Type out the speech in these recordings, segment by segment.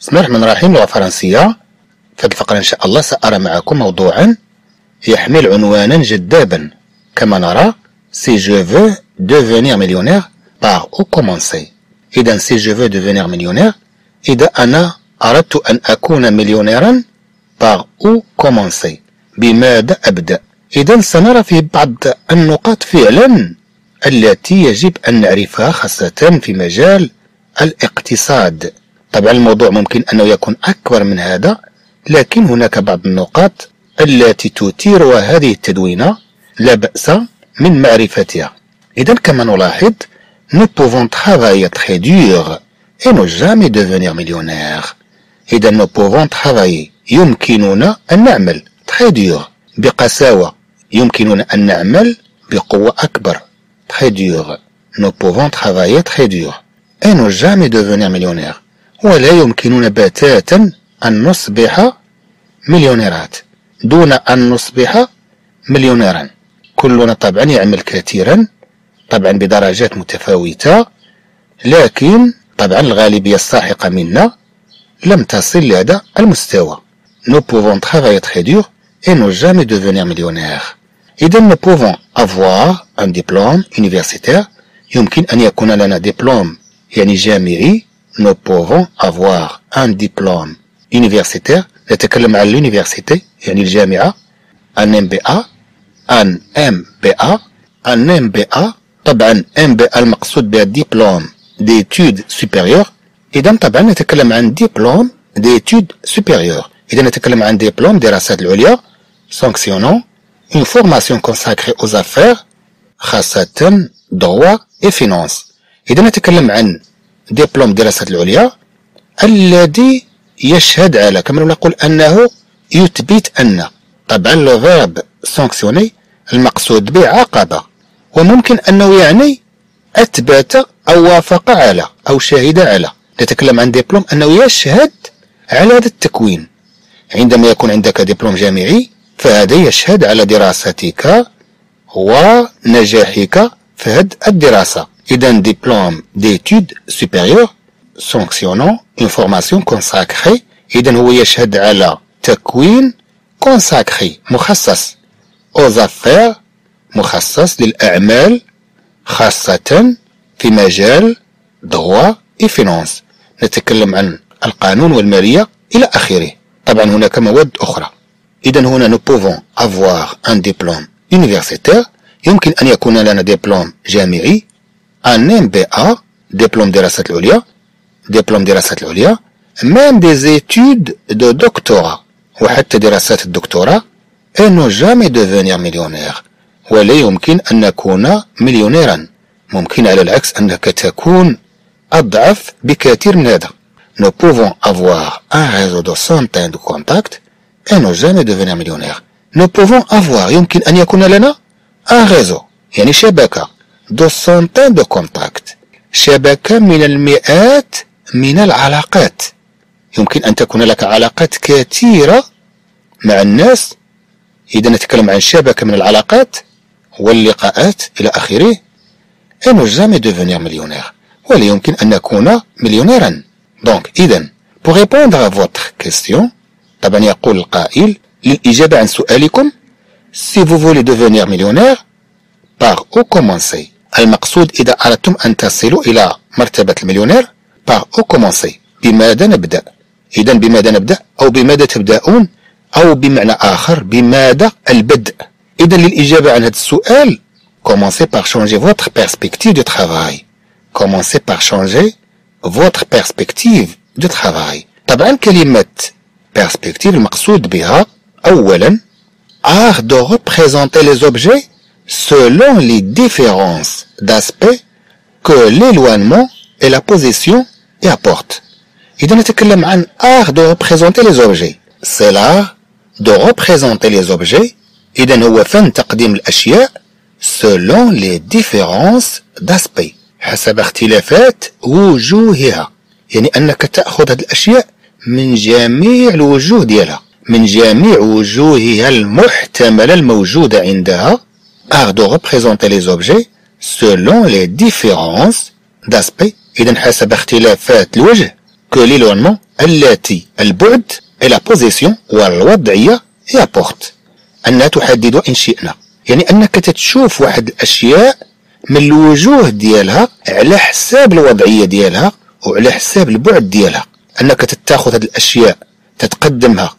بسم الله الرحمن الرحيم. لغة فرنسية. في هذه الفقرة إن شاء الله سأرى معكم موضوعا يحمل عنوانا جذابا كما نرى Si je veux devenir millionnaire par où commencer. إذا Si je veux devenir millionnaire، إذا أنا أردت أن أكون مليونيرا par où commencer، بماذا أبدأ؟ إذا سنرى في بعض النقاط فعلا التي يجب أن نعرفها خاصة في مجال الاقتصاد. طبعا الموضوع ممكن أنه يكون أكبر من هذا، لكن هناك بعض النقاط التي تثيرها هذه التدوينة لا بأس من معرفتها. إذا كما نلاحظ nous pouvons travailler très dur et ne jamais devenir millionnaire. إذا nous pouvons travailler يمكننا أن نعمل très dur بقساوة، يمكننا أن نعمل بقوة أكبر très dur. nous pouvons travailler très dur et ne jamais devenir millionnaire. ولا يمكننا بتاتا أن نصبح مليونيرات دون أن نصبح مليونيرا. كلنا طبعا يعمل كثيرا طبعا بدرجات متفاوتة، لكن طبعا الغالبية الساحقة منا لم تصل لهذا المستوى. Nous pouvons travailler très dur et ne jamais devenir millionnaire. إذا nous pouvons avoir un diplôme universitaire، يمكن أن يكون لنا دبلوم يعني جامعي. Nous pouvons avoir un diplôme universitaire، نتكلم عن اليونيفرسيتي يعني الجامعة. un MBA. طبعا MBA المقصود بها ديبلوم d'études supérieures. إذا طبعا نتكلم عن ديبلوم d'études supérieures، إذا نتكلم عن ديبلوم دراسات العليا. sanctionnant une formation consacrée aux affaires خاصة droit et finance. إذا نتكلم عن دبلوم دراسات العليا الذي يشهد على، كما نقول أنه يثبت أن. طبعا لو فيرب سانكسيوني المقصود به عاقبة، وممكن أنه يعني أثبت أو وافق على أو شهد على. نتكلم عن دبلوم أنه يشهد على هذا التكوين. عندما يكون عندك دبلوم جامعي فهذا يشهد على دراستك ونجاحك في هذه الدراسة. إذا دبلوم d'études supérieures sanctionnant une formation consacrée، إذا هو يشهد على تكوين consacré مخصص aux affaires مخصص للأعمال خاصة في مجال droit et finance، نتكلم عن القانون والمالية إلى آخره. طبعا هناك مواد أخرى. إذا هنا nous pouvons avoir un diplôme universitaire، يمكن أن يكون لنا دبلوم جامعي. un MBA diplôme دراسات العليا، diplôme دراسات العليا. même des études de doctorat، وحتى دراسات الدكتوراه. et ne jamais devenir millionnaire، ولا يمكن أن نكون مليونيرا. ممكن على العكس أنك تكون أضعف بكثير من هذا. nous pouvons avoir un réseau de centaines de contacts et ne jamais devenir millionnaire. nous pouvons avoir يمكن أن يكون لنا un réseau يعني شبكة دو سونتين دو كونتاكت، شبكة من المئات من العلاقات. يمكن أن تكون لك علاقات كثيرة مع الناس. إذا نتكلم عن شبكة من العلاقات واللقاءات إلى آخره. et ne jamais devenir millionnaire، ولا يمكن أن نكون مليونيرا. donc إذا pour répondre à votre question، طبعا يقول القائل للإجابة عن سؤالكم si vous voulez devenir millionnaire par où commencer. المقصود إذا أردتم أن تصلوا إلى مرتبة المليونير par où commencer، بماذا نبدأ. إذا بماذا نبدأ أو بماذا تبدأون، أو بمعنى آخر بماذا البدء. إذا للإجابة عن هذا السؤال commencez par changer votre perspective de travail. commencez par changer votre perspective de travail. طبعا كلمة perspective المقصود بها أولا art de représenter les objets selon les différences d'aspect que l'éloignement et la position y apportent. إذا نتكلم عن art de représenter les objets. c'est l'art de représenter les objets. إذا هو فن تقديم الأشياء selon les différences d'aspect، حسب اختلافات وجوهها. يعني أنك تأخذ هذه الأشياء من جميع الوجوه ديالها، من جميع وجوهها المحتملة الموجودة عندها. art de représenter les objets selon les différences d'aspect، إذا حسب اختلافات الوجه que l'éloignement التي البعد et la position والوضعية هي apporte أنها تحدد إن شئنا. يعني أنك تتشوف واحد الأشياء من الوجوه ديالها على حساب الوضعية ديالها وعلى حساب البعد ديالها، أنك تتاخذ هاد الأشياء تتقدمها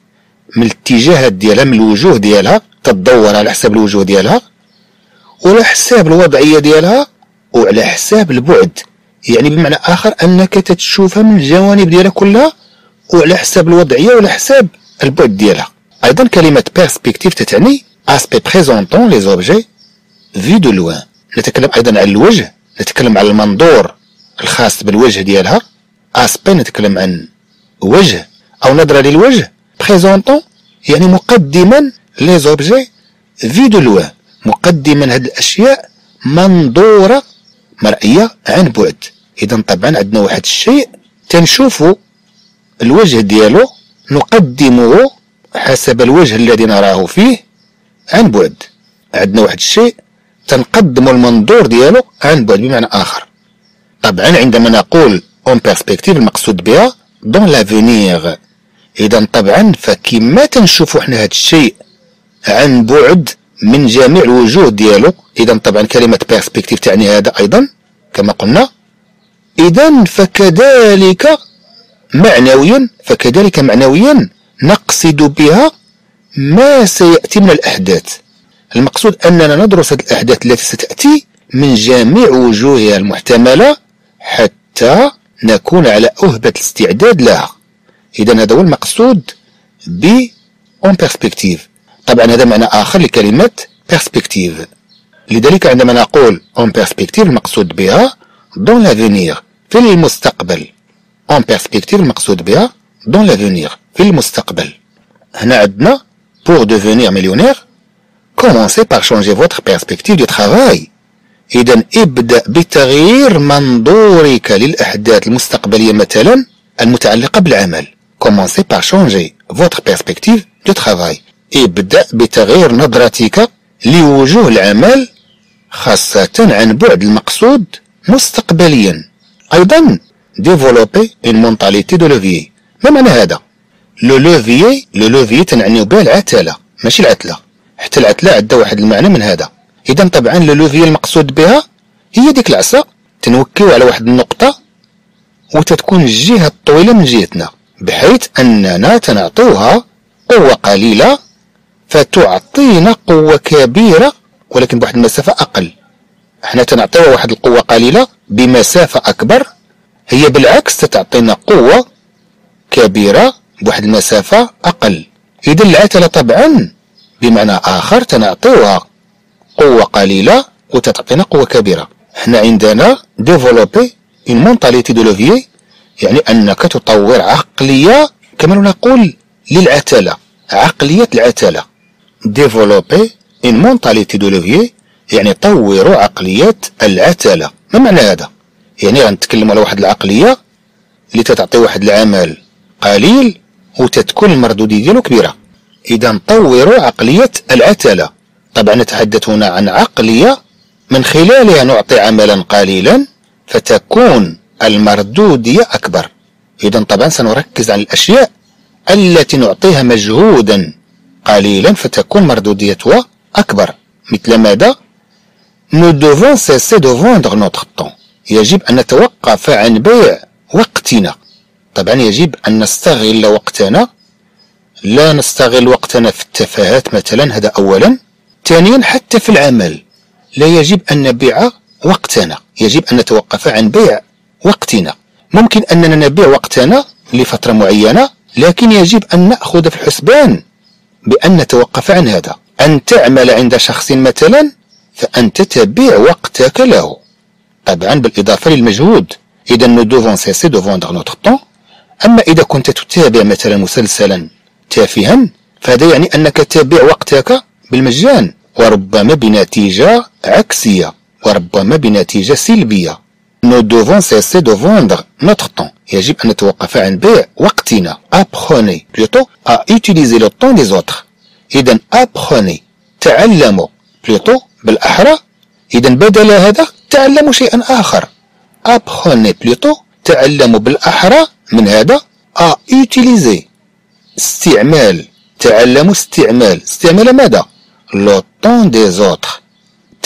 من الاتجاهات ديالها من الوجوه ديالها، تدور على حساب الوجوه ديالها وعلى حساب الوضعية ديالها وعلى حساب البعد. يعني بمعنى آخر أنك تتشوفها من الجوانب ديالها كلها وعلى حساب الوضعية وعلى حساب البعد ديالها. أيضا كلمة perspective تتعني aspect présentant les objets vus de loin. نتكلم أيضا على الوجه، نتكلم على المنظور الخاص بالوجه ديالها. aspect نتكلم عن وجه أو نظرة للوجه، présentant يعني مقدما les objets vus de loin، مقدما هاد الأشياء منظورة مرئية عن بعد. إذا طبعا عندنا واحد الشيء تنشوفو الوجه ديالو نقدمه حسب الوجه الذي نراه فيه عن بعد. عندنا واحد الشيء تنقدم المنظور ديالو عن بعد بمعنى آخر. طبعا عندما نقول اون بيرسبكتيف المقصود بها دون لافونيغ. إذا طبعا فكما تنشوفو حنا هاد الشيء عن بعد من جميع الوجوه ديالو. إذا طبعا كلمة بيرسبكتيف تعني هذا أيضا كما قلنا. إذا فكذلك معنويا، فكذلك معنويا نقصد بها ما سيأتي من الأحداث. المقصود أننا ندرس الأحداث التي ستأتي من جميع وجوهها المحتملة حتى نكون على أهبة الاستعداد لها. إذا هذا هو المقصود ب اون بيرسبكتيف. طبعا هذا معنى آخر لكلمة بيرسبكتيف. لذلك عندما نقول اون بيرسبكتيف المقصود بها دون لافونيغ في المستقبل. اون بيرسبكتيف المقصود بها دون لافونيغ في المستقبل. هنا عندنا pour devenir millionnaire commencez par changer votre perspective de travail. إذا ابدأ بتغيير منظورك للأحداث المستقبلية مثلا المتعلقة بالعمل. commencez par changer votre perspective de travail. ابدأ بتغيير نظرتك لوجوه العمل خاصة عن بعد المقصود مستقبليا. أيضا développer une mentalité de levier. ما معنى هذا؟ لو لوفيي، لو لوفيي تنعنيو به العتلة ماشي العتلة، حتى العتلة عندها واحد المعنى من هذا. إذا طبعا لو لوفيي المقصود بها هي ديك العصا تنوكيو على واحد النقطة وتتكون الجهة الطويلة من جهتنا بحيث أننا تنعطوها قوة قليلة فتعطينا قوة كبيرة ولكن بواحد المسافة أقل. احنا تنعطيوها واحد القوة قليلة بمسافة أكبر، هي بالعكس تتعطينا قوة كبيرة بواحد المسافة أقل. إذا العتلة طبعا بمعنى آخر تنعطيوها قوة قليلة وتتعطينا قوة كبيرة. احنا عندنا ديفولوبي اون مونتاليتي دو لوفيي يعني أنك تطور عقلية كما نقول للعتلة، عقلية العتلة. ديفولوبي اون مونتاليتي دو لوفيي يعني طوروا عقلية العتلة. ما معنى هذا؟ يعني غنتكلموا على واحد العقلية اللي تتعطي واحد العمل قليل وتتكون المردودية ديالو كبيرة. إذا طوروا عقلية العتلة. طبعا نتحدث هنا عن عقلية من خلالها نعطي عملا قليلا فتكون المردودية أكبر. إذا طبعا سنركز على الأشياء التي نعطيها مجهودا قليلا فتكون مردوديتها أكبر. مثل ماذا؟ Nous devons cesser de vendre notre temps. يجب أن نتوقف عن بيع وقتنا. طبعا يجب أن نستغل وقتنا، لا نستغل وقتنا في التفاهات مثلا، هذا أولا. ثانيا حتى في العمل لا يجب أن نبيع وقتنا، يجب أن نتوقف عن بيع وقتنا. ممكن أننا نبيع وقتنا لفترة معينة لكن يجب أن نأخذ في الحسبان بأن نتوقف عن هذا. أن تعمل عند شخص مثلا فأنت تبيع وقتك له طبعا بالإضافة للمجهود. إذا nous devons cesser de vendre notre temps. أما إذا كنت تتابع مثلا مسلسلا تافها فهذا يعني أنك تبيع وقتك بالمجان وربما بنتيجة عكسية وربما بنتيجة سلبية. nous devons cesser de vendre notre temps. يجب أن نتوقف عن بيع وقتنا. apprenez plutôt à utiliser le temps des autres. إذا apprenez تعلموا plutôt بالأحرى. إذا بدل هذا تعلموا شيئا آخر. apprenez plutôt تعلموا بالأحرى من هذا يوتيليزي استعمال، تعلم استعمال ماذا؟ لو طون دي زوتر،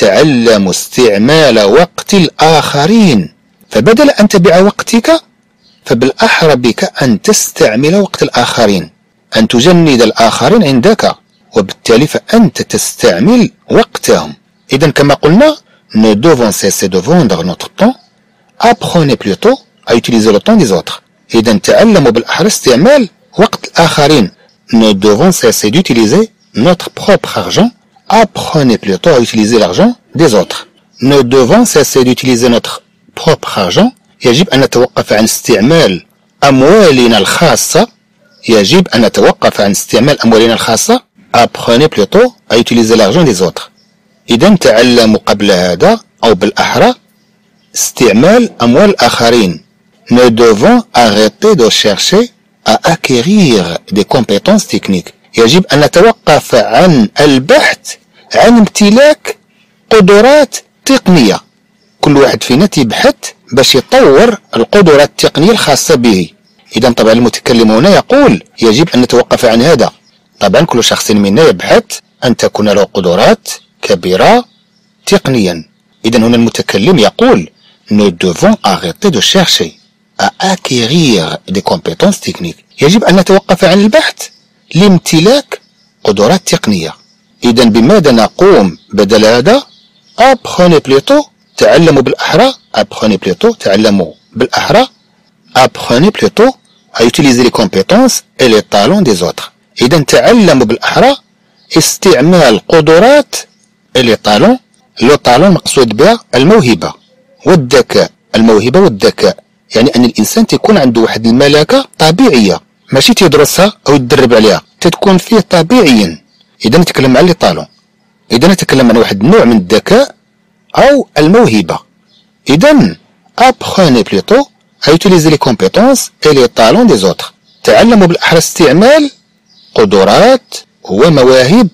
تعلم استعمال وقت الآخرين. فبدل أن تبيع وقتك فبالأحرى بك أن تستعمل وقت الآخرين، أن تجند الآخرين عندك وبالتالي فأنت تستعمل وقتهم. إذا كما قلنا ne devons cesser de vendre notre temps, apprenez plutôt à utiliser le temps des autres. إذا تعلموا بالأحرى استعمال وقت الآخرين. ne devons cesser d'utiliser notre propre argent, apprenez plutôt à utiliser l'argent des autres. ne devons cesser d'utiliser notre propre argent. يجب أن نتوقف عن استعمال أموالنا الخاصة. يجب أن نتوقف عن استعمال أموالنا الخاصة. apprenez plutôt à utiliser l'argent des autres. إذا تعلموا قبل هذا أو بالأحرى استعمال أموال الآخرين. nous devons arrêter de chercher à acquérir des compétences techniques. يجب أن نتوقف عن البحث عن امتلاك قدرات تقنية. كل واحد فينا تبحث باش يطور القدرات التقنية الخاصة به. إذا طبعا المتكلم هنا يقول يجب أن نتوقف عن هذا. طبعا كل شخص منا يبحث أن تكون له قدرات كبيرة تقنيا. إذا هنا المتكلم يقول nous devons arrêter de chercher à acquérir des compétences techniques. يجب أن نتوقف عن البحث لامتلاك قدرات تقنية. إذا بماذا نقوم بدل هذا؟ apprenez plutôt تعلموا بالأحرى. apprenez plutôt تعلموا بالأحرى. apprenez plutôt à utiliser les compétences et les talents des autres. إذا تعلموا بالأحرى استعمال قدرات لي طالون. لو طالون مقصود بها الموهبة والذكاء. الموهبة والذكاء يعني أن الإنسان تكون عنده واحد الملكة طبيعية، ماشي تيدرسها أو يتدرب عليها، تتكون فيه طبيعيا. إذا نتكلم عن لي طالون، إذا نتكلم عن واحد النوع من الذكاء أو الموهبة. إذا apprenez plutôt à utiliser les compétences et les talents des autres. تعلموا بالأحرى استعمال قدرات ومواهب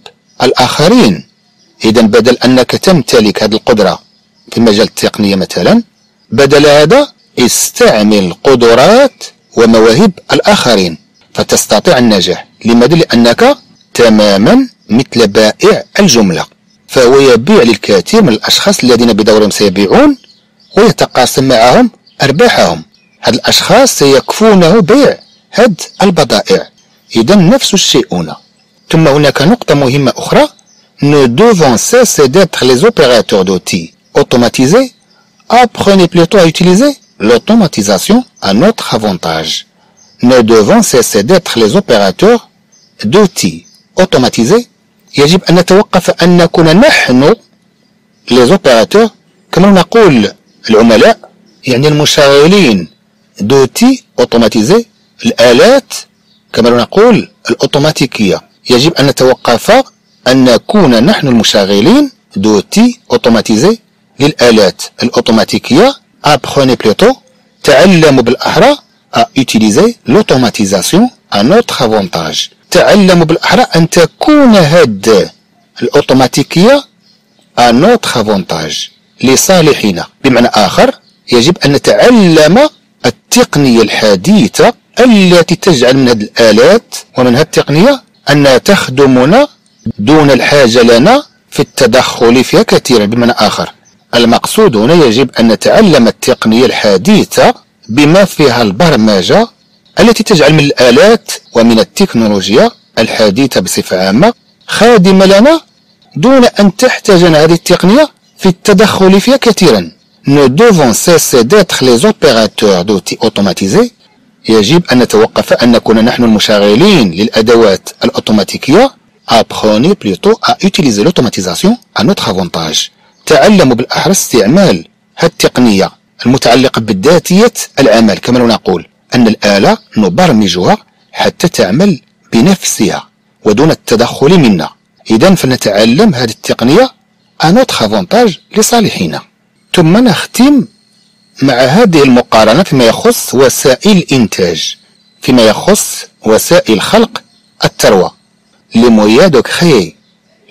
الآخرين. إذا بدل أنك تمتلك هذه القدرة في مجال التقنية مثلا، بدل هذا استعمل قدرات ومواهب الآخرين فتستطيع النجاح. لماذا؟ لأنك تماما مثل بائع الجملة، فهو يبيع للكثير من الأشخاص الذين بدورهم سيبيعون ويتقاسم معهم أرباحهم. هاد الأشخاص سيكفونه بيع هاد البضائع. إذا نفس الشيء هنا. ثم هناك نقطة مهمة أخرى. Ne devons cesser d'être les opérateurs d'outils automatisés. Apprenez plutôt à utiliser l'automatisation à notre avantage. Ne devons cesser d'être les opérateurs d'outils automatisés. يجب أن نتوقف أن نكون نحن les opérateurs. كما نقول العملاء يعني المشغلين. d'outils automatisés الآلات كما نقول الأوتوماتيكية. يجب أن نتوقف أن نكون نحن المشغلين دوتي أوتوماتيزي للآلات الأوتوماتيكية. apprenez plutôt تعلموا بالأحرى à utiliser l'automatisation à notre avantage. تعلموا بالأحرى أن تكون هاد الأوتوماتيكية à notre avantage لصالحنا. بمعنى آخر يجب أن نتعلم التقنية الحديثة التي تجعل من هاد الآلات ومن هاد التقنية أنها تخدمنا دون الحاجة لنا في التدخل فيها كثيرا. بمعنى آخر المقصود هنا يجب أن نتعلم التقنية الحديثة بما فيها البرمجة التي تجعل من الآلات ومن التكنولوجيا الحديثة بصفة عامة خادمة لنا دون أن تحتاجنا هذه التقنية في التدخل فيها كثيرا. nous devons cesser d'être les opérateurs d'outils automatisés. يجب أن نتوقف أن نكون نحن المشغلين للأدوات الأوتوماتيكية. apprenez plutôt à utiliser l'automatisation à notre avantage. تعلموا بالأحرى استعمال هذه التقنية المتعلقة بذاتية العمل. كما نقول أن الآلة نبرمجها حتى تعمل بنفسها ودون التدخل منا. إذا فنتعلم هذه التقنية à notre avantage لصالحنا. ثم نختم مع هذه المقارنة فيما يخص وسائل الإنتاج، فيما يخص وسائل خلق الثروة. Les moyens de créer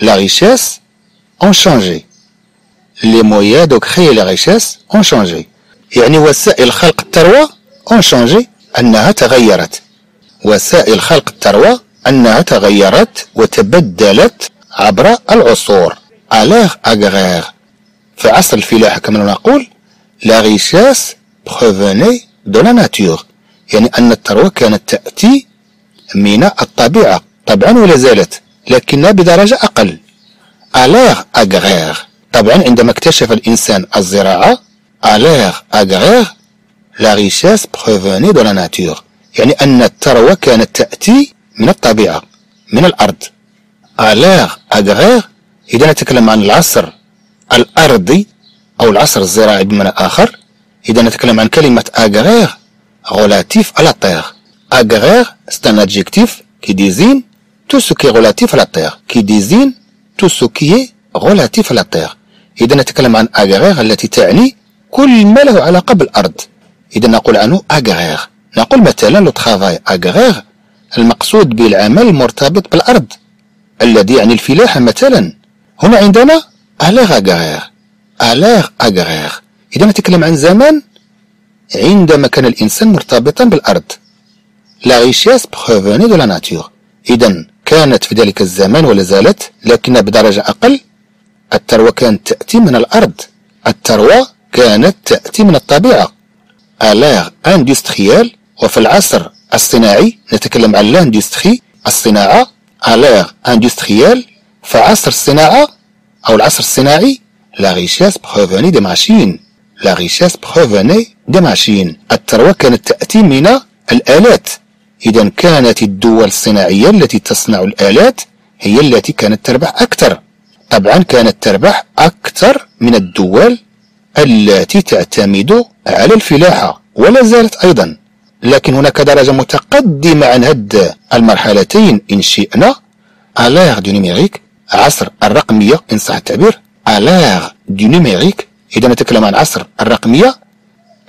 la richesse ont changé. Les moyens de créer la richesse ont changé. يعني وسائل خلق الثروة ont changé أنها تغيرت، وسائل الخلق تروى أنها تغيرت وتبدلت عبر العصور. في عصر الفلاحة كما نقول لا غيشاس بخوفيني دو لا ناتور، يعني أن الثروة كانت تأتي من الطبيعة طبعا ولا زالت لكنها بدرجة أقل. أليغ أغريغ طبعا عندما اكتشف الإنسان الزراعة أليغ أغريغ لا غيشاس بخوفيني دو لا ناتور، يعني أن الثروة كانت تأتي من الطبيعة من الأرض. أليغ أغريغ إذا نتكلم عن العصر الأرضي أو العصر الزراعي بمعنى آخر، إذا نتكلم عن كلمة أغريغ relatif à la terre. Agraire, c'est un adjectif qui désigne tout ce qui est relatif à la terre, qui désigne tout ce qui est relatif à la terre. إذا نتكلم عن agraire التي تعني كل ما له علاقة بالأرض، إذا نقول عنه agraire. نقول مثلا le travail agraire المقصود بالعمل المرتبط بالأرض الذي يعني الفلاحة مثلا. هنا عندنا alors agraire، alors agraire إذا نتكلم عن زمان عندما كان الإنسان مرتبطا بالأرض. لا ريشيس بخوفيني دو لا ناتور، إذا كانت في ذلك الزمان ولا زالت لكنها بدرجة أقل. الثروة كانت تأتي من الأرض، الثروة كانت تأتي من الطبيعة. ألاغ اندستريال، وفي العصر الصناعي نتكلم عن لاندستري الصناعة. ألاغ اندستريال في عصر الصناعة أو العصر الصناعي لا ريشيس بخوفيني دي ماشين، لا ريشيس بخوفيني دي ماشين الثروة كانت تأتي من الآلات. إذا كانت الدول الصناعية التي تصنع الآلات هي التي كانت تربح أكثر، طبعا كانت تربح أكثر من الدول التي تعتمد على الفلاحة ولا زالت أيضا، لكن هناك درجة متقدمة عن هاد المرحلتين إن شئنا. ألاغ دو نيميريك، عصر الرقمية إن صح التعبير. ألاغ دو نيميريك إذا نتكلم عن عصر الرقمية،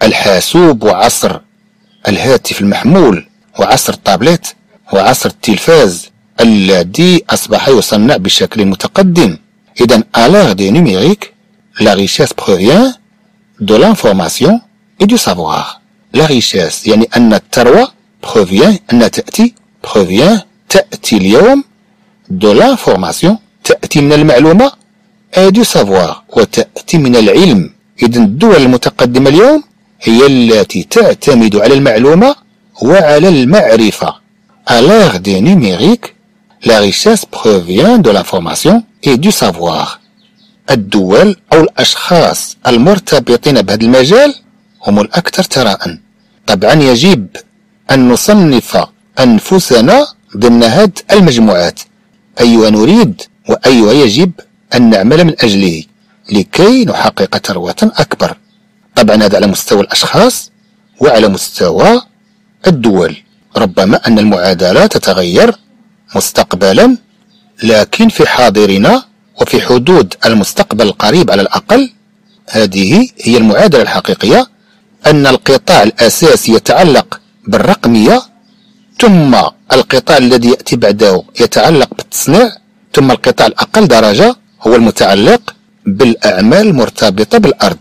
الحاسوب وعصر الهاتف المحمول وعصر الطابلت وعصر التلفاز الذي أصبح يصنع بشكل متقدم. إذا ألاغ دو نيميريك لا ريشيس بروفيان دو لانفورماسيون اي دو سافوار. لا ريشيس يعني أن الثروة بروفيان أنها تأتي، بروفيان تأتي اليوم، دو لانفورماسيون تأتي من المعلومة، اي دو سافوار وتأتي من العلم. إذا الدول المتقدمة اليوم هي التي تعتمد على المعلومة وعلى المعرفة. ألاغ دو نيميريك لا ريشيس بروفيان دو لانفورماسيون اي دو سافوار. الدول أو الأشخاص المرتبطين بهذا المجال هم الأكثر ثراء. طبعا يجب أن نصنف أنفسنا ضمن هذه المجموعات، أيها نريد وأيها يجب أن نعمل من أجله لكي نحقق ثروة أكبر. طبعا هذا على مستوى الأشخاص وعلى مستوى الدول. ربما أن المعادلة تتغير مستقبلا، لكن في حاضرنا وفي حدود المستقبل القريب على الأقل هذه هي المعادلة الحقيقية، أن القطاع الأساسي يتعلق بالرقمية، ثم القطاع الذي يأتي بعده يتعلق بالتصنيع، ثم القطاع الأقل درجة هو المتعلق بالأعمال المرتبطة بالأرض.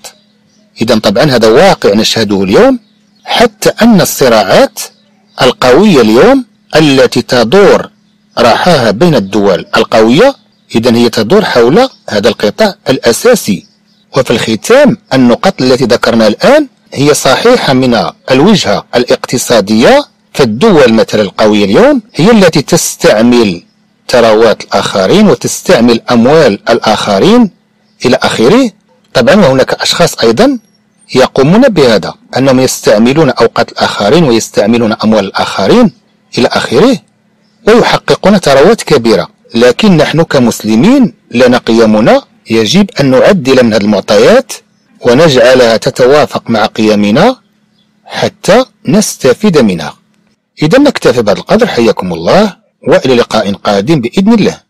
إذا طبعا هذا واقع نشهده اليوم، حتى أن الصراعات القوية اليوم التي تدور رحاها بين الدول القوية إذا هي تدور حول هذا القطاع الأساسي. وفي الختام النقط التي ذكرنا الآن هي صحيحة من الوجهة الاقتصادية، فالدول مثلا القوية اليوم هي التي تستعمل ثروات الآخرين وتستعمل أموال الآخرين إلى آخره. طبعا وهناك أشخاص أيضا يقومون بهذا، أنهم يستعملون أوقات الآخرين ويستعملون أموال الآخرين إلى آخره ويحققون ثروات كبيرة. لكن نحن كمسلمين لنا قيمنا، يجب أن نعدل من هذه المعطيات ونجعلها تتوافق مع قيمنا حتى نستفيد منها. إذا نكتفي بهذا القدر، حياكم الله وإلى لقاء قادم بإذن الله.